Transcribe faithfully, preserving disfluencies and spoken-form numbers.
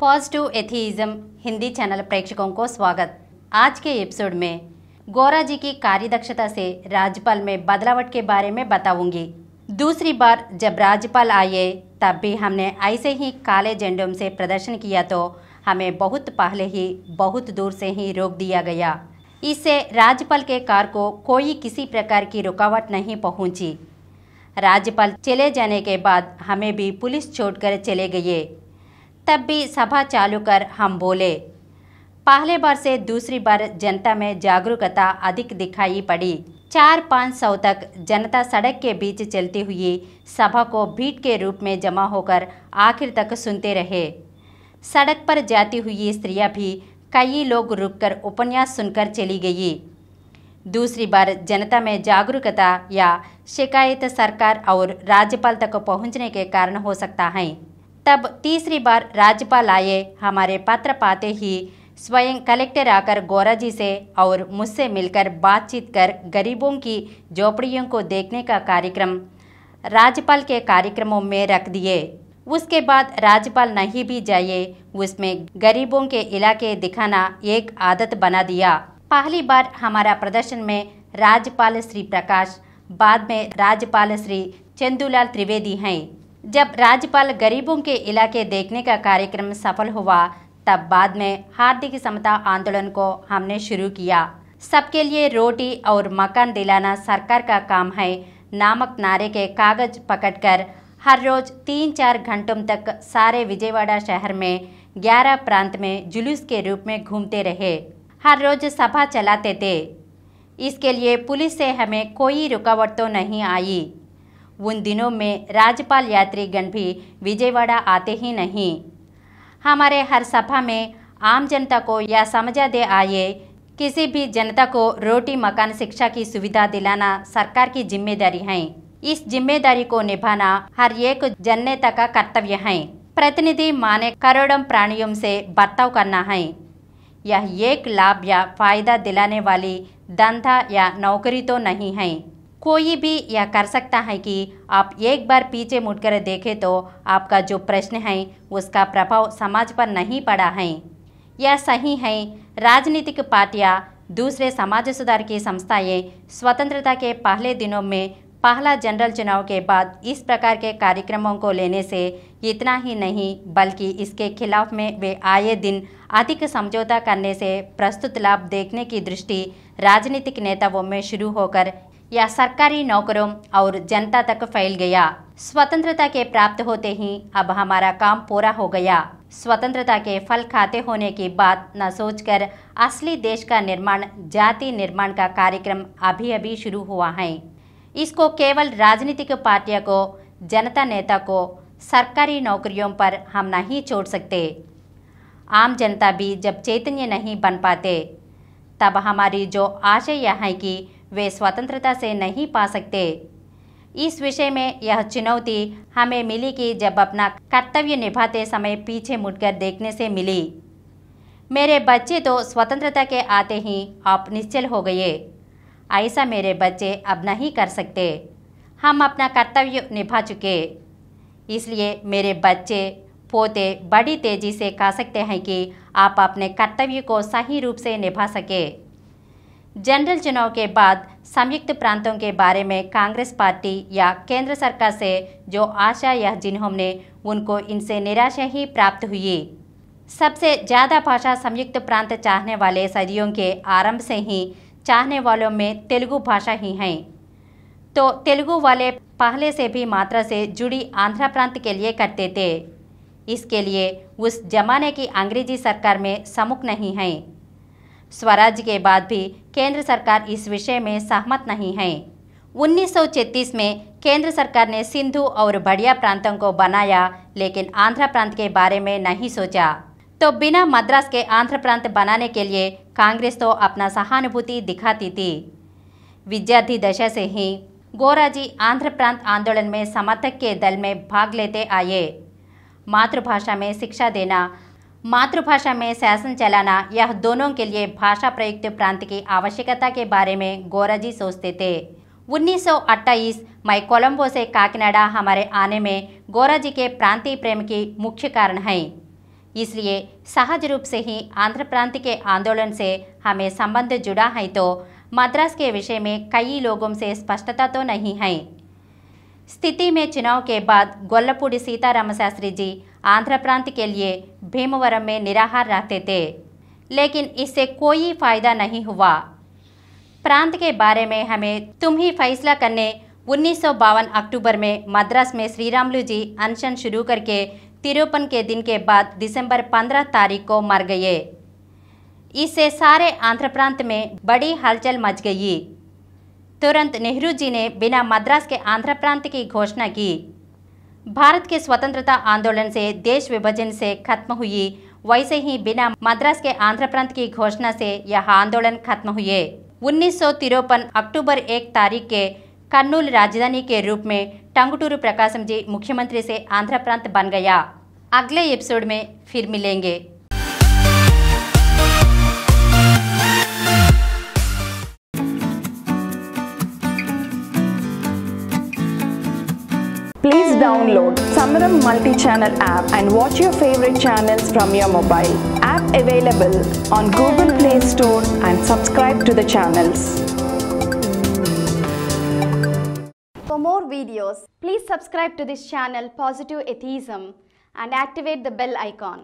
Positive atheism Hindi channel प्रेक्षकों को स्वागत। आज के एपिसोड में गोरा जी की कार्यदक्षता से राज्यपाल में बदलावट के बारे में बताऊंगी। दूसरी बार जब राज्यपाल आए तब भी हमने ऐसे ही काले झंडों से प्रदर्शन किया तो हमें बहुत पहले ही बहुत दूर से ही रोक दिया गया। इससे राज्यपाल के कार्य को कोई किसी प्रकार की रुकावट नहीं पहुंची। राज्यपाल चले जाने के बाद हमें भी पुलिस छोड़कर चले गए। तब भी सभा चालू कर हम बोले। पहले बार से दूसरी बार जनता में जागरूकता अधिक दिखाई पड़ी। चार पाँच सौ तक जनता सड़क के बीच चलती हुई सभा को भीड़ के रूप में जमा होकर आखिर तक सुनते रहे। सड़क पर जाती हुई स्त्रियां भी कई लोग रुककर उपन्यास सुनकर चली गई। दूसरी बार जनता में जागरूकता या शिकायत सरकार और राज्यपाल तक पहुंचने के कारण हो सकता है। तब तीसरी बार राज्यपाल आए। हमारे पत्र पाते ही स्वयं कलेक्टर आकर गोरा जी से और मुझसे मिलकर बातचीत कर गरीबों की झोपड़ियों को देखने का कार्यक्रम राज्यपाल के कार्यक्रमों में रख दिए। उसके बाद राज्यपाल नहीं भी जाए उसमें गरीबों के इलाके दिखाना एक आदत बना दिया। पहली बार हमारा प्रदर्शन में राज्यपाल श्री प्रकाश, बाद में राज्यपाल श्री चंदूलाल त्रिवेदी हैं। जब राज्यपाल गरीबों के इलाके देखने का कार्यक्रम सफल हुआ तब बाद में हार्दिक समता आंदोलन को हमने शुरू किया। सबके लिए रोटी और मकान दिलाना सरकार का काम है नामक नारे के कागज पकड़कर हर रोज तीन चार घंटों तक सारे विजयवाड़ा शहर में ग्यारह प्रांत में जुलूस के रूप में घूमते रहे। हर रोज सभा चलाते थे। इसके लिए पुलिस से हमें कोई रुकावट तो नहीं आई। उन दिनों में राज्यपाल यात्रीगण भी विजयवाड़ा आते ही नहीं। हमारे हर सभा में आम जनता को यह समझा दे आए किसी भी जनता को रोटी मकान शिक्षा की सुविधा दिलाना सरकार की जिम्मेदारी है। इस जिम्मेदारी को निभाना हर एक जनता का कर्तव्य है। प्रतिनिधि माने करोड़ों प्राणियों से बर्ताव करना है। यह एक लाभ या फायदा दिलाने वाली धंधा या नौकरी तो नहीं है। कोई भी यह कर सकता है कि आप एक बार पीछे मुड़कर देखें तो आपका जो प्रश्न है उसका प्रभाव समाज पर नहीं पड़ा है। यह सही है। राजनीतिक पार्टियां, दूसरे समाज सुधार की संस्थाएं स्वतंत्रता के पहले दिनों में पहला जनरल चुनाव के बाद इस प्रकार के कार्यक्रमों को लेने से इतना ही नहीं बल्कि इसके खिलाफ में वे आए दिन अधिक समझौता करने से प्रस्तुत लाभ देखने की दृष्टि राजनीतिक नेताओं में शुरू होकर या सरकारी नौकरों और जनता तक फैल गया। स्वतंत्रता के प्राप्त होते ही अब हमारा काम पूरा हो गया। स्वतंत्रता के फल खाते होने की बात न सोचकर असली देश का निर्माण, जाति निर्माण का कार्यक्रम अभी अभी शुरू हुआ है। इसको केवल राजनीतिक पार्टियों को, जनता नेता को, सरकारी नौकरियों पर हम नहीं छोड़ सकते। आम जनता भी जब चैतन्य नहीं बन पाते तब हमारी जो आशय यह है कि वे स्वतंत्रता से नहीं पा सकते। इस विषय में यह चुनौती हमें मिली कि जब अपना कर्तव्य निभाते समय पीछे मुड़कर देखने से मिली। मेरे बच्चे तो स्वतंत्रता के आते ही आप निश्चल हो गए। ऐसा मेरे बच्चे अब नहीं कर सकते। हम अपना कर्तव्य निभा चुके। इसलिए मेरे बच्चे पोते बड़ी तेजी से कह सकते हैं कि आप अपने कर्तव्य को सही रूप से निभा सके। जनरल चुनाव के बाद संयुक्त प्रांतों के बारे में कांग्रेस पार्टी या केंद्र सरकार से जो आशा या जिन्हों ने उनको इनसे निराशा ही प्राप्त हुई। सबसे ज़्यादा भाषा संयुक्त प्रांत चाहने वाले सदियों के आरंभ से ही चाहने वालों में तेलुगु भाषा ही है। तो तेलुगु वाले पहले से भी मात्रा से जुड़ी आंध्र प्रांत के लिए करते थे। इसके लिए उस जमाने की अंग्रेजी सरकार में सम्मुख नहीं है। स्वराज के बाद भी केंद्र सरकार इस विषय में सहमत नहीं है। उन्नीस सौ तैंतीस में केंद्र सरकार ने सिंधु और बढ़िया प्रांतों को बनाया लेकिन आंध्र प्रांत के बारे में नहीं सोचा। तो बिना मद्रास के आंध्र प्रांत बनाने के लिए कांग्रेस तो अपना सहानुभूति दिखाती थी। विद्यार्थी दशा से ही गोरा जी आंध्र प्रांत आंदोलन में समर्थक के दल में भाग लेते आए। मातृभाषा में शिक्षा देना, मातृभाषा में शासन चलाना, यह दोनों के लिए भाषा प्रयुक्त प्रांत की आवश्यकता के बारे में गोरा जी सोचते थे। उन्नीस सौ अट्ठाईस मई कोलंबो से काकीनाडा हमारे आने में गोरा जी के प्रांतीय प्रेम की मुख्य कारण है। इसलिए सहज रूप से ही आंध्र प्रांत के आंदोलन से हमें संबंध जुड़ा है तो मद्रास के विषय में कई लोगों से स्पष्टता तो नहीं है। स्थिति में चुनाव के बाद गोल्लापुडी सीताराम शास्त्री जी आंध्र प्रांत के लिए भीमवरम में निराहार रहते थे, लेकिन इससे कोई फायदा नहीं हुआ। प्रांत के बारे में हमें तुम ही फैसला करने उन्नीस सौ बावन अक्टूबर में मद्रास में श्री रामलू जी अनशन शुरू करके तिरुपन के दिन के बाद दिसंबर पंद्रह तारीख को मर गए। इससे सारे आंध्र प्रांत में बड़ी हलचल मच गई। तुरंत नेहरू जी ने बिना मद्रास के आंध्र प्रांत की घोषणा की। भारत के स्वतंत्रता आंदोलन से देश विभाजन से खत्म हुई, वैसे ही बिना मद्रास के आंध्र प्रांत की घोषणा से यह आंदोलन खत्म हुए। उन्नीस सौ तिरपन अक्टूबर एक तारीख के करनूल राजधानी के रूप में टंगटूर प्रकाशम जी मुख्यमंत्री से आंध्र प्रांत बन गया। अगले एपिसोड में फिर मिलेंगे। Please download Samaram multi-channel app and watch your favorite channels from your mobile. App available on Google Play Store and subscribe to the channels. For more videos, please subscribe to this channel Positive Atheism and activate the bell icon.